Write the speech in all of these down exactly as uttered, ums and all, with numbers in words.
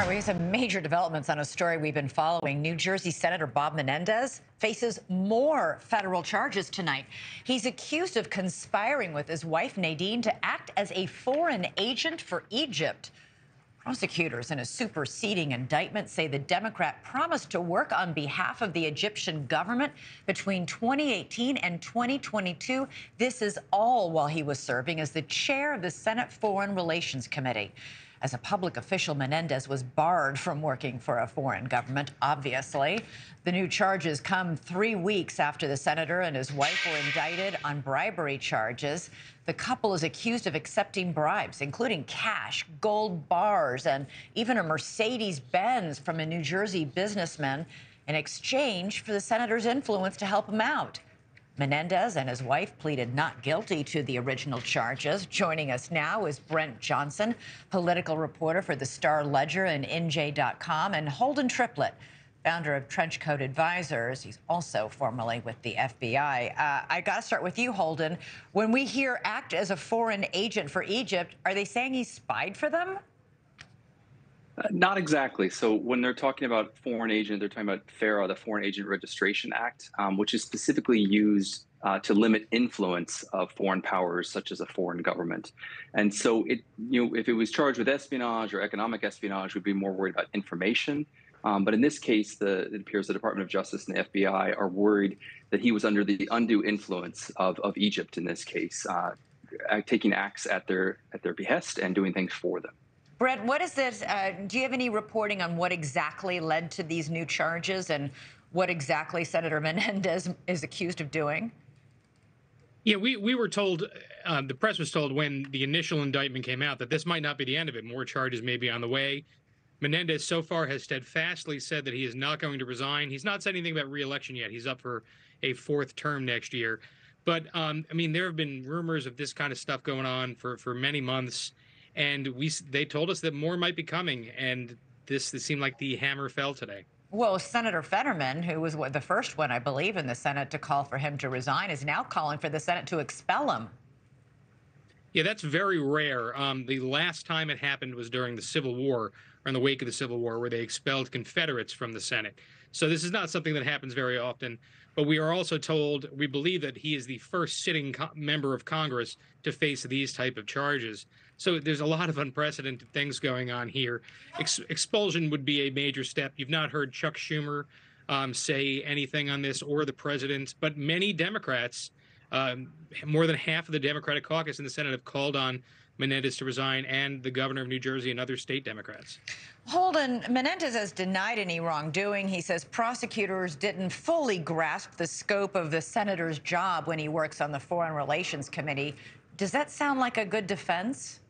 All right, we have some major developments on a story we've been following. New Jersey Senator Bob Menendez faces more federal charges tonight. He's accused of conspiring with his wife, Nadine, to act as a foreign agent for Egypt. Prosecutors in a superseding indictment say the Democrat promised to work on behalf of the Egyptian government between twenty eighteen and twenty twenty-two. This is all while he was serving as the chair of the Senate Foreign Relations Committee. As a public official, Menendez was barred from working for a foreign government, obviously. The new charges come three weeks after the senator and his wife were indicted on bribery charges. The couple is accused of accepting bribes, including cash, gold bars, and even a Mercedes-Benz from a New Jersey businessman in exchange for the senator's influence to help him out. Menendez and his wife pleaded not guilty to the original charges. Joining us now is Brent Johnson, political reporter for the Star Ledger and N J dot com, and Holden Triplett, founder of Trenchcoat Advisors. He's also formerly with the F B I. Uh, I got to start with you, Holden. When we hear act as a foreign agent for Egypt, are they saying he spied for them? Uh, not exactly. So when they're talking about foreign agent, they're talking about FARA, the Foreign Agent Registration Act, um, which is specifically used uh, to limit influence of foreign powers, such as a foreign government. And so, it, you know, if it was charged with espionage or economic espionage, we'd be more worried about information. Um, but in this case, the, it appears the Department of Justice and the F B I are worried that he was under the undue influence of, of Egypt in this case, uh, taking acts at their at their behest and doing things for them. Brent, what is this? Uh, do you have any reporting on what exactly led to these new charges and what exactly Senator Menendez is accused of doing? Yeah, we, we were told, um, the press was told when the initial indictment came out that this might not be the end of it. More charges may be on the way. Menendez so far has steadfastly said that he is not going to resign. He's not said anything about re-election yet. He's up for a fourth term next year. But, um, I mean, there have been rumors of this kind of stuff going on for, for many months. And we they told us that more might be coming, and this, this seemed like the hammer fell today. Well, Senator Fetterman, who was the first one, I believe, in the Senate to call for him to resign, is now calling for the Senate to expel him. Yeah, that's very rare. Um, the last time it happened was during the Civil War, or in the wake of the Civil War, where they expelled Confederates from the Senate. So this is not something that happens very often. But we are also told, we believe that he is the first sitting member of Congress to face these type of charges. So there's a lot of unprecedented things going on here. Ex expulsion would be a major step. You've not heard Chuck Schumer um, say anything on this or the president, but many Democrats, um, more than half of the Democratic caucus in the Senate, have called on Menendez to resign, and the governor of New Jersey and other state Democrats. Holden, Menendez has denied any wrongdoing. He says prosecutors didn't fully grasp the scope of the senator's job when he works on the Foreign Relations Committee. Does that sound like a good defense?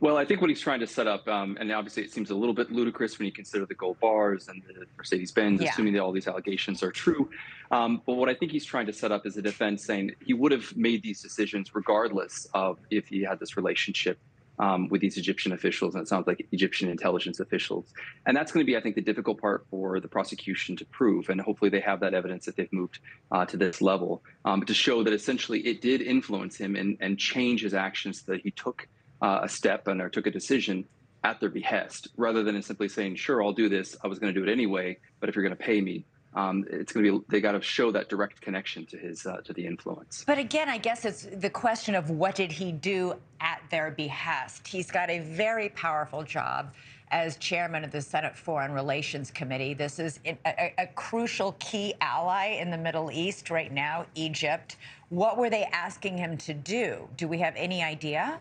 Well, I think what he's trying to set up, um, and obviously it seems a little bit ludicrous when you consider the gold bars and the Mercedes-Benz, yeah, assuming that all these allegations are true. Um, but what I think he's trying to set up is a defense saying he would have made these decisions regardless of if he had this relationship um, with these Egyptian officials, and it sounds like Egyptian intelligence officials. And that's going to be, I think, the difficult part for the prosecution to prove, and hopefully they have that evidence that they've moved uh, to this level, um, to show that essentially it did influence him and, and change his actions that he took Uh, a step and or took a decision at their behest, rather than simply saying, sure, I'll do this. I was going to do it anyway, but if you're going to pay me, um, it's going to be, they got to show that direct connection to his, uh, to the influence. But again, I guess it's the question of what did he do at their behest? He's got a very powerful job as chairman of the Senate Foreign Relations Committee. This is a, a, a crucial key ally in the Middle East right now, Egypt. What were they asking him to do? Do we have any idea?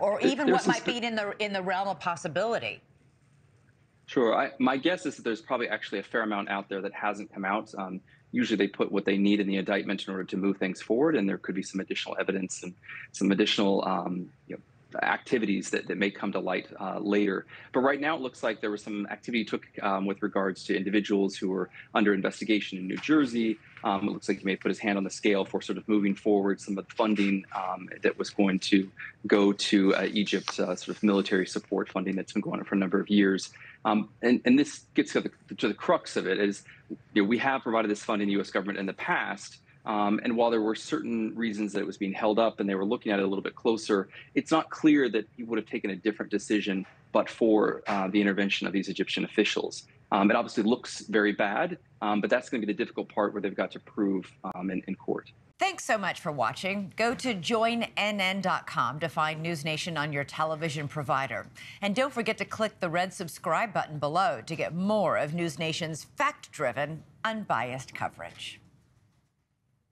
Or even there's what might be in the in the realm of possibility. Sure. I, my guess is that there's probably actually a fair amount out there that hasn't come out. Um, usually they put what they need in the indictment in order to move things forward, and there could be some additional evidence and some additional um, you know, activities that, that may come to light uh, later. But right now it looks like there was some activity took um, with regards to individuals who were under investigation in New Jersey. Um, it looks like he may put his hand on the scale for sort of moving forward some of the funding um, that was going to go to uh, Egypt's uh, sort of military support funding that's been going on for a number of years. Um, and, and this gets to the, to the crux of it is, you know, we have provided this funding to the U S government in the past. Um, and while there were certain reasons that it was being held up and they were looking at it a little bit closer, it's not clear that he would have taken a different decision but for uh, the intervention of these Egyptian officials. Um, it obviously looks very bad, um, but that's going to be the difficult part where they've got to prove um, in, in court. Thanks so much for watching. Go to join N N dot com to find NewsNation on your television provider. And don't forget to click the red subscribe button below to get more of NewsNation's fact-driven, unbiased coverage.